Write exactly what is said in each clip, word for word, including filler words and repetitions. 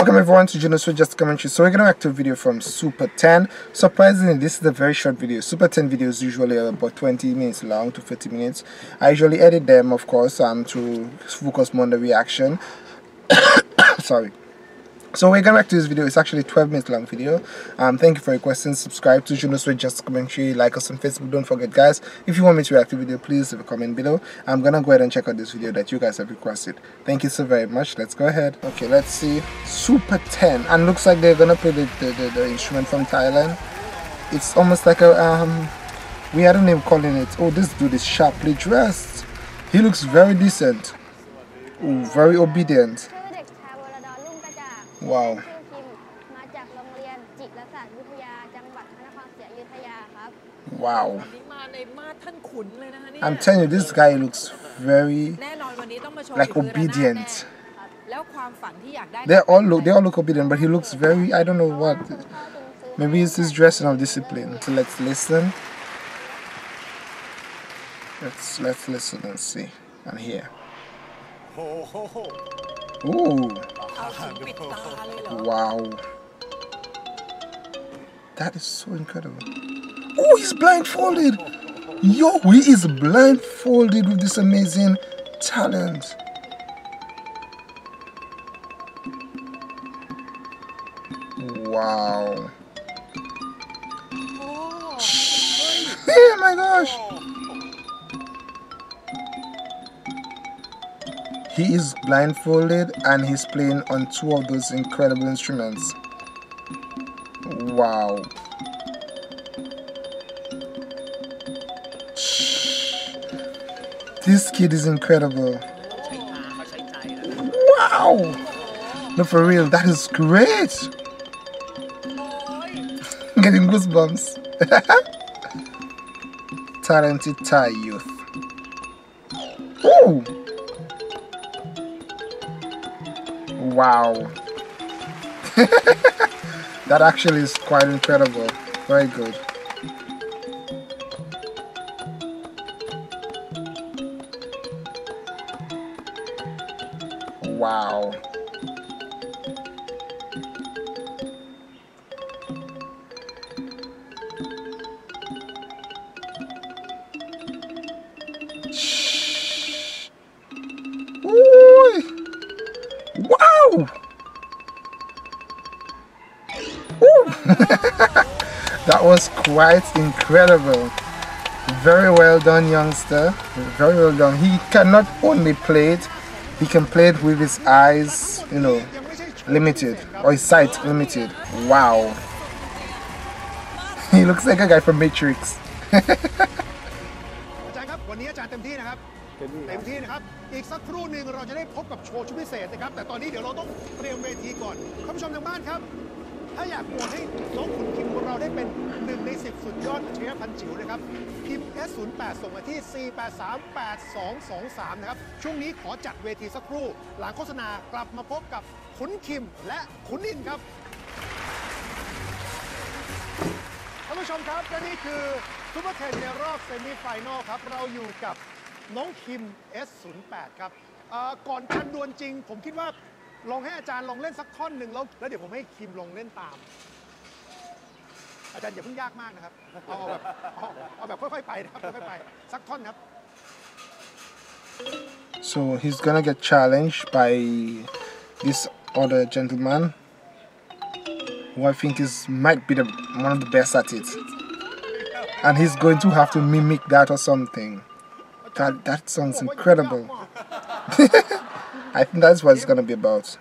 Welcome everyone to Junosuede Just Commentary. So we're going to react to a video from Super ten. Surprisingly, this is a very short video. Super ten videos usually are about twenty minutes long to thirty minutes. I usually edit them, of course, um, to focus more on the reaction. Sorry. So we're going to react to this video. It's actually a twelve minutes long video. Um, thank you for your questions. Subscribe to Junosuede Just Commentary. Like us on Facebook. Don't forget, guys, if you want me to react to the video, please leave a comment below. I'm going to go ahead and check out this video that you guys have requested. Thank you so very much. Let's go ahead. Okay, let's see. Super ten. And looks like they're going to play the, the, the, the instrument from Thailand. It's almost like a... Um, we had a name calling it. Oh, this dude is sharply dressed. He looks very decent. Ooh, very obedient. Wow. Wow. I'm telling you, this guy looks very like obedient. They all look they all look obedient, but he looks very, I don't know what. Maybe it's his dressing of discipline. So let's listen. Let's let's listen and see and hear. Ooh. Wow. That is so incredible. Oh, he's blindfolded. Yo, he is blindfolded with this amazing talent. Wow. Oh, oh my gosh. He is blindfolded and he's playing on two of those incredible instruments. Wow. This kid is incredible. Wow. No, for real, that is great. Getting goosebumps. Talented Thai youth. Oh. Wow. That actually is quite incredible. Very good. Wow. Wow! That was quite incredible. Very well done, youngster. Very well done. He cannot only play it, he can play it with his eyes, you know, limited, or his sight limited. Wow. He looks like a guy from Matrix. Super ten ในรอบเซมิไฟนอลครับเราอยู่กับ น้อง คิม เอส ศูนย์แปด ครับ เอ่อ ก่อนการดวลจริง ผมคิดว่า ลองให้อาจารย์ ลองเล่นสักท่อนหนึ่ง แล้ว แล้วเดี๋ยวผมให้คิมลองเล่นตาม อาจารย์อย่าเพิ่งยากมากนะครับ เอาแบบ เอาแบบ ค่อยๆไปนะครับ ค่อยๆไป สักท่อนครับ So he's gonna get challenged by this other gentleman, who I think is might be the one of the best at it, and he's going to have to mimic that or something. That, that sounds incredible. I think that's what it's gonna be about.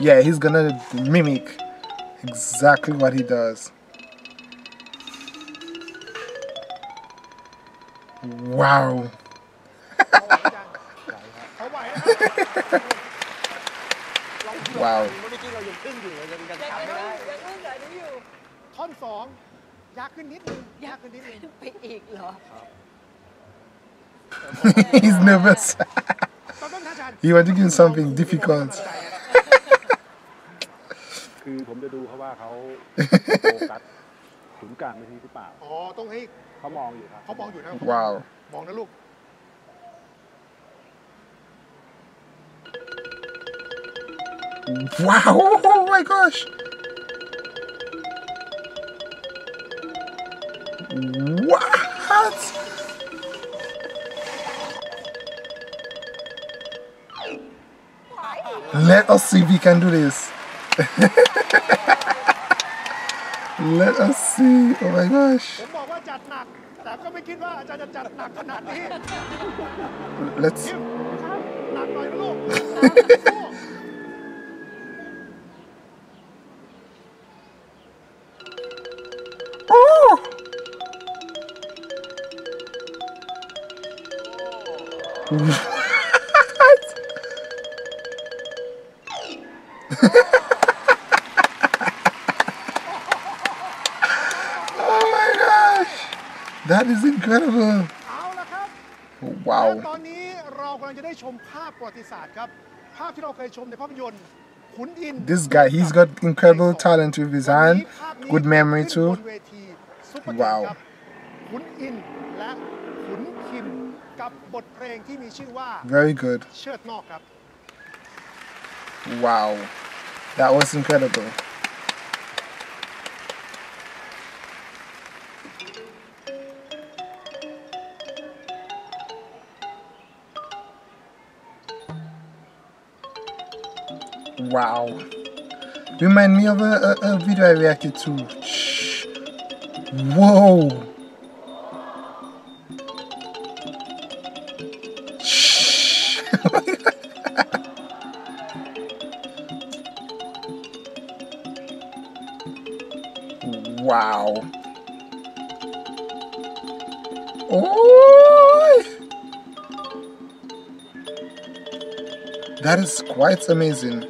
Yeah, he's gonna mimic exactly what he does. Wow. Wow. He's nervous. You want to give something difficult. Wow. Wow, oh my gosh. What? Let us see if we can do this. Let us see. Oh my gosh. Let's. Oh! That is incredible. Wow. This guy, he's got incredible talent with his hand, good memory too. Wow. Very good. Wow. That was incredible. Wow. Remind me of a, a, a video I reacted to. Shh. Whoa. Shh. Wow. Oh. That is quite amazing.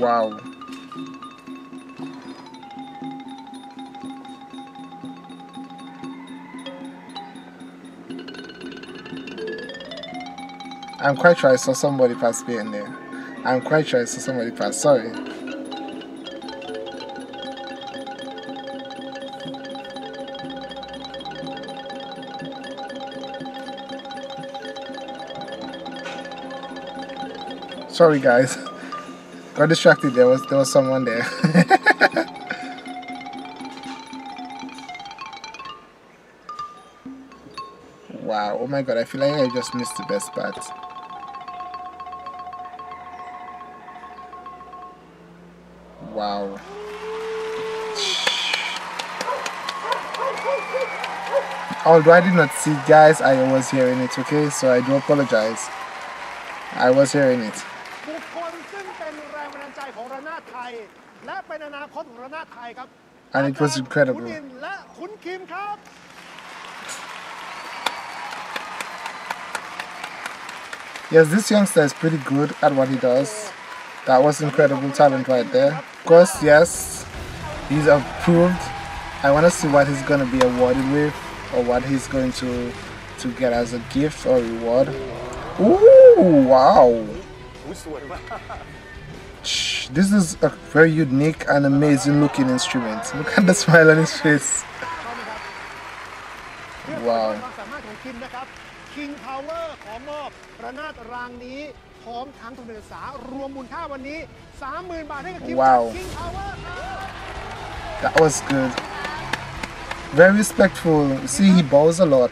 Wow. I'm quite sure I saw somebody pass me in there. I'm quite sure I saw somebody pass. Sorry. Sorry, guys. Got distracted. There was there was someone there. Wow! Oh my God! I feel like I just missed the best part. Wow! Although I did not see it, guys, I was hearing it. Okay, so I do apologize. I was hearing it. And it was incredible. Yes, this youngster is pretty good at what he does. That was incredible talent right there. Of course, yes, he's approved. I want to see what he's going to be awarded with, or what he's going to to get as a gift or reward. Ooh, wow. This is a very unique and amazing looking instrument. Look at the smile on his face. Wow. King Power ขอมอบระนาดรางนี้พร้อมทั้งทุนศึกษารวมมูลค่าวันนี้ Wow. That was good. Very respectful. See, he bows a lot.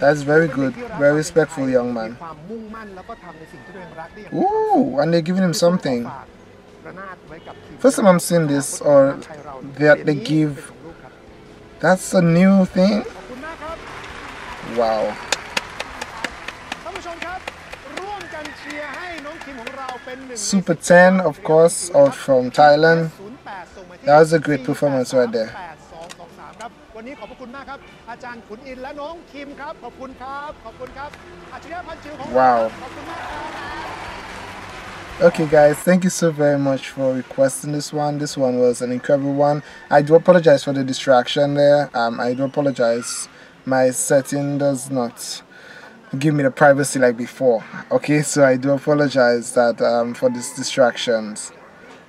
That's very good, very respectful young man. Ooh, and they're giving him something. First time I'm seeing this, or that they give. That's a new thing. Wow. Super ten, of course, or from Thailand. That was a great performance right there. Wow. Okay guys, thank you so very much for requesting this one. This one was an incredible one. I do apologize for the distraction there. Um, I do apologize. My setting does not give me the privacy like before. Okay, so I do apologize that um, for these distractions.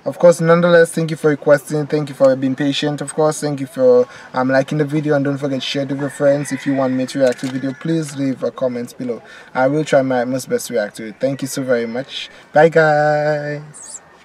Of course, nonetheless, thank you for requesting, thank you for being patient. Of course, thank you for um, liking the video, and don't forget to share it with your friends. If you want me to react to the video, please leave a comment below. I will try my most best to react to it. Thank you so very much. Bye guys.